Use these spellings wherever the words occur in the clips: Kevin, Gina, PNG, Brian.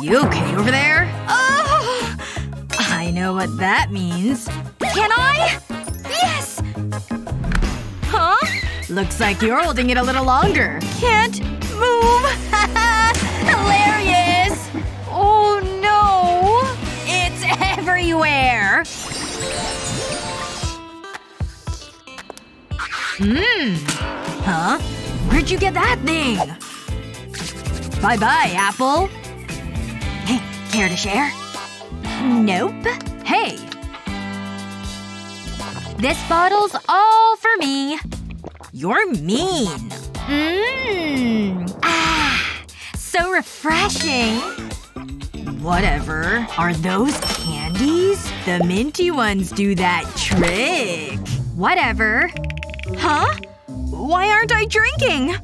You okay over there? Oh! I know what that means. Can I? Yes! Huh? Looks like you're holding it a little longer. Can't move. Hilarious! Oh no! It's everywhere! Huh? Where'd you get that thing? Bye-bye, Apple. Hey, care to share? Nope. Hey. This bottle's all for me. You're mean. Ah. So refreshing. Whatever. Are those candies? The minty ones do that trick. Whatever. Huh? Why aren't I drinking?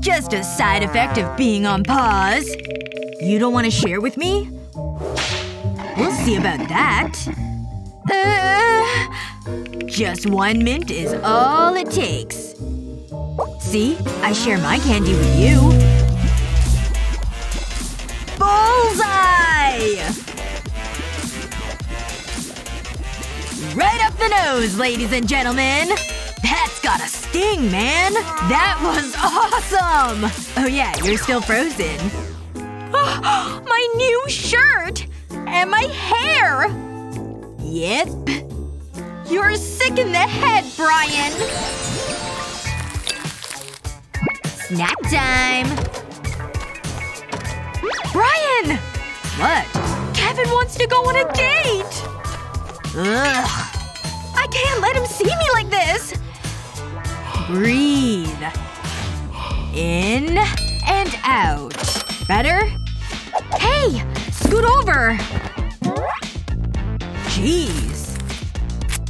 Just a side effect of being on pause. You don't want to share with me? We'll see about that. Just one mint is all it takes. See? I share my candy with you. Bullseye! Right up the nose, ladies and gentlemen! That's gotta sting, man! That was awesome! Oh yeah, you're still frozen. My new shirt! And my hair! Yep. You're sick in the head, Brian! Snack time! Brian! What? Kevin wants to go on a date! Ugh. I can't let him see me like this! Breathe. In and out. Better? Hey! Scoot over! Jeez.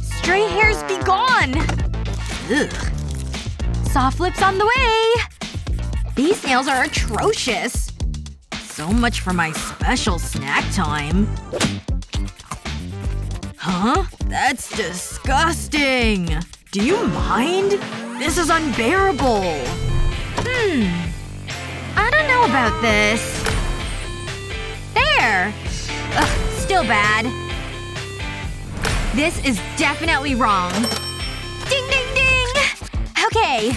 Stray hairs be gone! Ugh. Soft lips on the way! These nails are atrocious. So much for my special snack time. Huh? That's disgusting! Do you mind? This is unbearable. I don't know about this. There! Ugh, still bad. This is definitely wrong. Ding ding ding! Okay.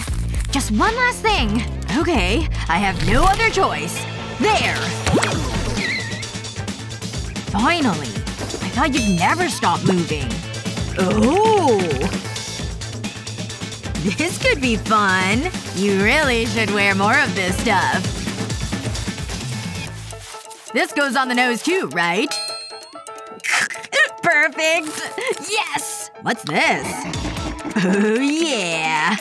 Just one last thing. Okay. I have no other choice. There! Finally. I thought you'd never stop moving. Oh! This could be fun. You really should wear more of this stuff. This goes on the nose too, right? Perfect! Yes! What's this? Oh yeah!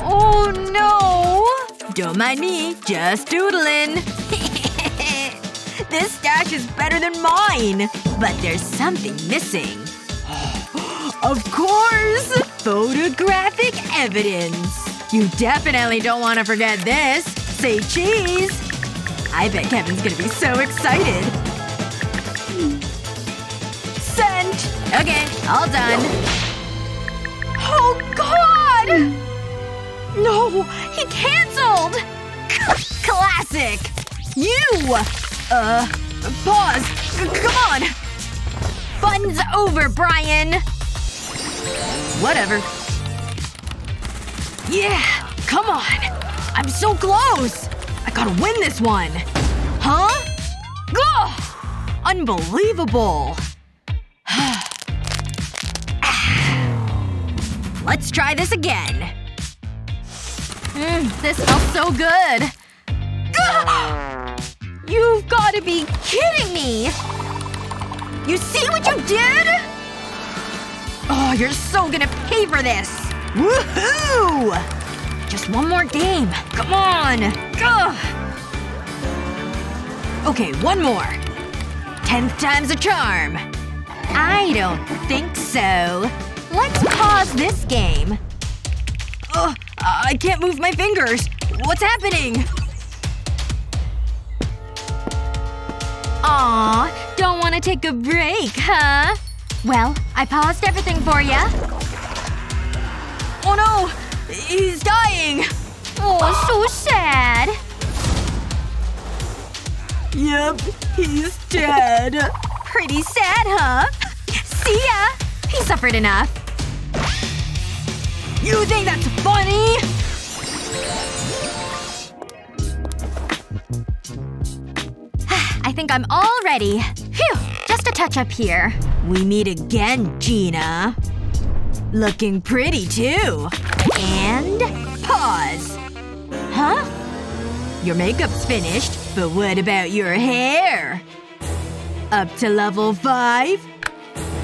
Oh no! Don't mind me. Just doodling. This stash is better than mine! But there's something missing. Of course! Photographic evidence! You definitely don't want to forget this! Say cheese! I bet Kevin's gonna be so excited. Sent! Okay, all done. Oh god! No! He cancelled! Classic! You! Pause. Come on! Fun's over, Brian! Whatever. Yeah! Come on! I'm so close! I gotta win this one! Huh? Ugh! Unbelievable! Let's try this again. This smells so good! You've gotta be kidding me! You see what you did?! Oh, you're so gonna pay for this! Woohoo! Just one more game. Come on! Ugh. Okay, one more. 10th time's a charm. I don't think so. Let's pause this game. Ugh. I can't move my fingers. What's happening? Aw, don't want to take a break, huh? Well, I paused everything for ya. Oh no! He's dying! Oh, so sad. Yep, he's dead. Pretty sad, huh? See ya! He suffered enough. You think that's funny? I think I'm all ready. Phew, just a touch up here. We meet again, Gina. Looking pretty, too. And… pause. Huh? Your makeup's finished, but what about your hair? Up to level 5?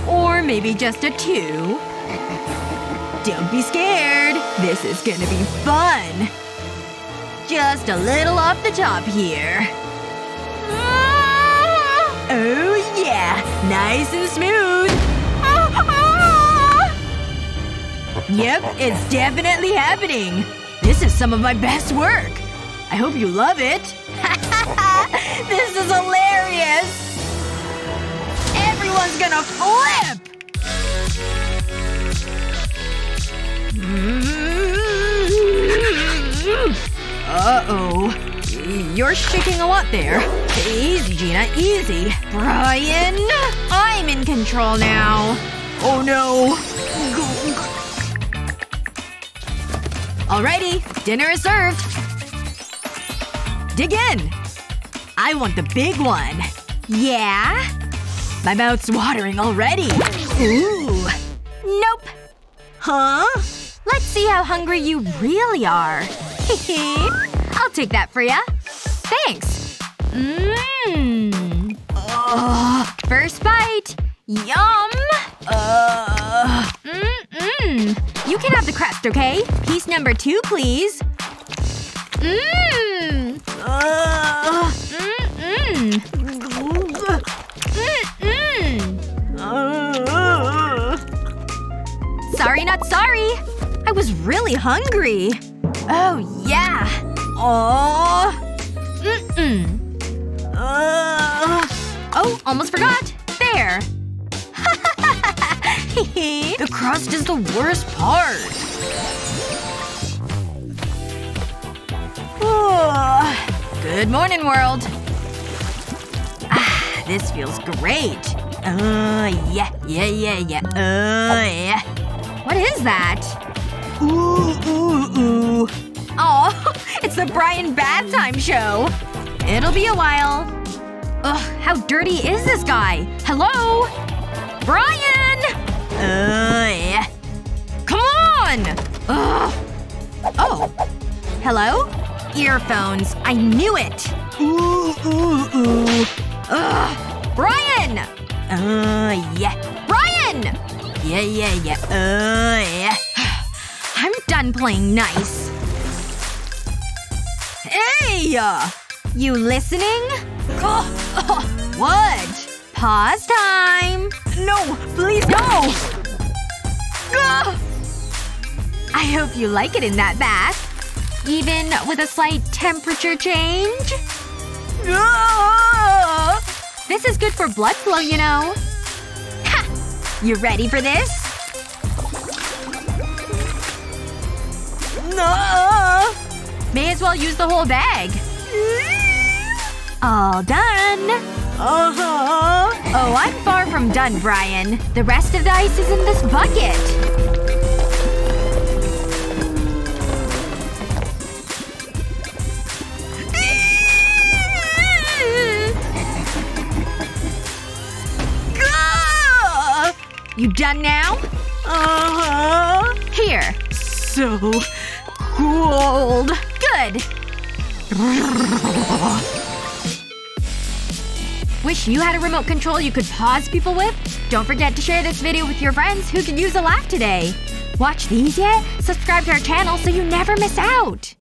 Or maybe just a 2? Don't be scared. This is gonna be fun. Just a little off the top here. Oh yeah! Nice and smooth! Yep, it's definitely happening! This is some of my best work! I hope you love it! This is hilarious! Everyone's gonna flip! Uh-oh. You're shaking a lot there. Easy, Gina, easy. Brian, I'm in control now. Oh no. Alrighty, dinner is served. Dig in. I want the big one. Yeah? My mouth's watering already. Ooh. Nope. Huh? Let's see how hungry you really are. I'll take that for ya. Thanks. Mmm. First bite. Yum. You can have the crust, okay? Piece number 2, please. Mmm. Sorry, not sorry. I was really hungry. Oh, yeah. Oh. Oh, almost forgot. There. The crust is the worst part. Good morning, world. Ah, this feels great. Yeah. What is that? Ooh. Aw, it's the Brian Bath Time show. It'll be a while. Ugh, how dirty is this guy? Hello? Brian! Yeah. Come on! Ugh. Oh. Hello? Earphones. I knew it. Ugh. Brian! Yeah. Brian! Yeah. Yeah. I'm done playing nice. Hey! You listening? What? Pause time! No! Please, no! I hope you like it in that bath. Even with a slight temperature change? This is good for blood flow, you know. Ha! You ready for this? No! May as well use the whole bag. All done! Uh-huh. Oh, I'm far from done, Brian. The rest of the ice is in this bucket. You done now? Uh-huh. Here. So cold. Good. Wish you had a remote control you could pause people with? Don't forget to share this video with your friends who could use a laugh today! Watch these yet? Subscribe to our channel so you never miss out!